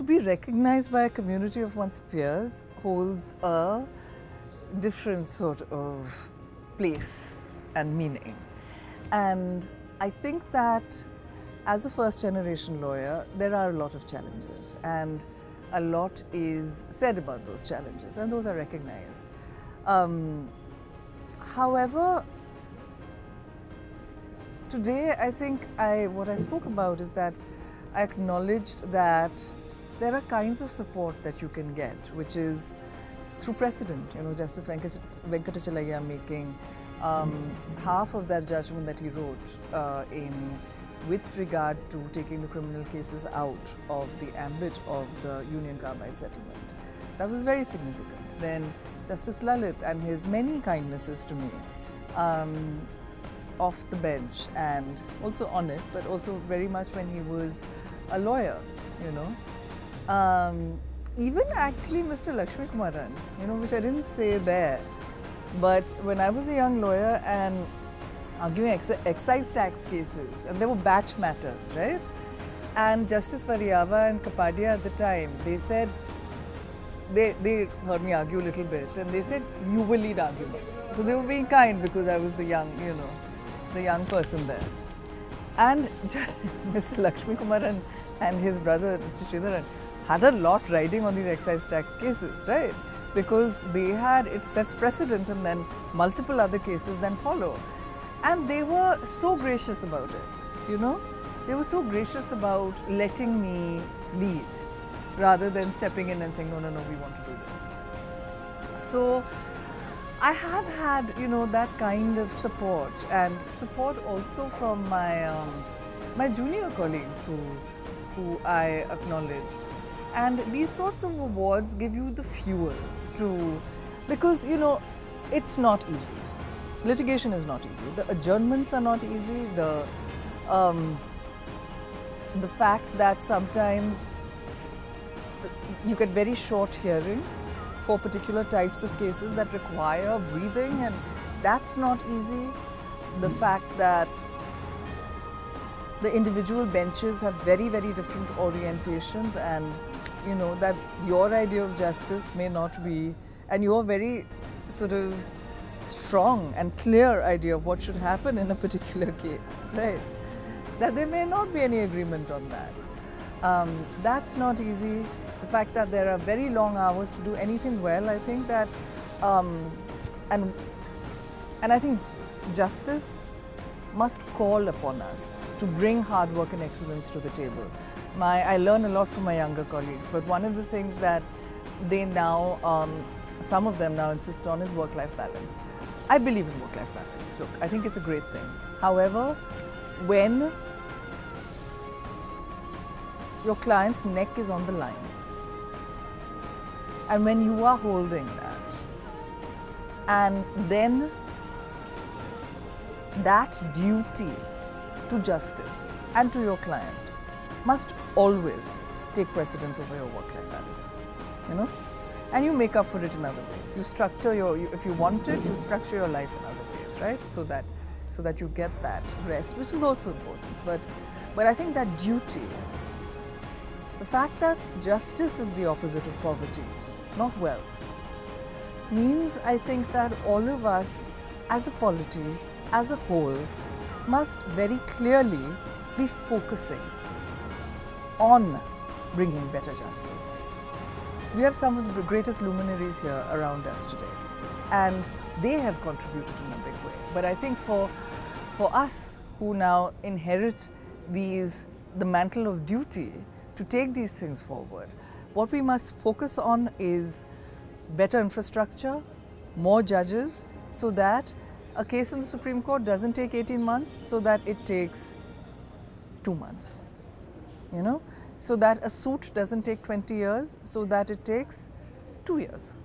to be recognized by a community of one's peers holds a different sort of place and meaning. And I think that as a first-generation lawyer, there are a lot of challenges, and a lot is said about those challenges, and those are recognized. However, today I think what I spoke about is that I acknowledged that there are kinds of support that you can get, which is through precedent. You know, Justice Venkatachaliah making half of that judgment that he wrote with regard to taking the criminal cases out of the ambit of the Union Carbide settlement. That was very significant. Then Justice Lalit and his many kindnesses to me, off the bench and also on it, but also very much when he was a lawyer, you know. Even actually Mr. Lakshmi Kumaran, you know, which I didn't say there, but when I was a young lawyer and arguing excise tax cases, and there were batch matters, right? And Justice Varyava and Kapadia at the time, they said, they heard me argue a little bit, and they said, you will lead arguments. So they were being kind because I was the young, you know, the young person there. And Mr. Lakshmi Kumaran and his brother, Mr. Shridharan, had a lot riding on these excise tax cases, right? Because they had, it sets precedent, and then multiple other cases then follow. And they were so gracious about it, you know? They were so gracious about letting me lead, rather than stepping in and saying, no, no, no, we want to do this. So I have had, you know, that kind of support, and support also from my, my junior colleagues who I acknowledged. And these sorts of awards give you the fuel to, because, you know, it's not easy. Litigation is not easy. The adjournments are not easy. The fact that sometimes you get very short hearings for particular types of cases that require breathing, and that's not easy. The fact that the individual benches have very, very different orientations, and you know that your idea of justice may not be, and your very sort of strong and clear idea of what should happen in a particular case, right? That there may not be any agreement on that. That's not easy. The fact that there are very long hours to do anything well, I think that, and I think justice must call upon us to bring hard work and excellence to the table. I learn a lot from my younger colleagues, but one of the things that they now, some of them now insist on is work-life balance. I believe in work-life balance. Look, I think it's a great thing. However, when your client's neck is on the line, and when you are holding that, and then that duty to justice and to your client must always take precedence over your work-life balance, you know? And you make up for it in other ways. You structure your, if you want it, you structure your life in other ways, right? So that you get that rest, which is also important. But I think that duty, the fact that justice is the opposite of poverty, not wealth, means I think that all of us as a polity, as a whole, must very clearly be focusing on bringing better justice. We have some of the greatest luminaries here around us today, and they have contributed in a big way. But I think for us who now inherit the mantle of duty to take these things forward, what we must focus on is better infrastructure, more judges, so that a case in the Supreme Court doesn't take 18 months, so that it takes 2 months, you know? So that a suit doesn't take 20 years, so that it takes 2 years.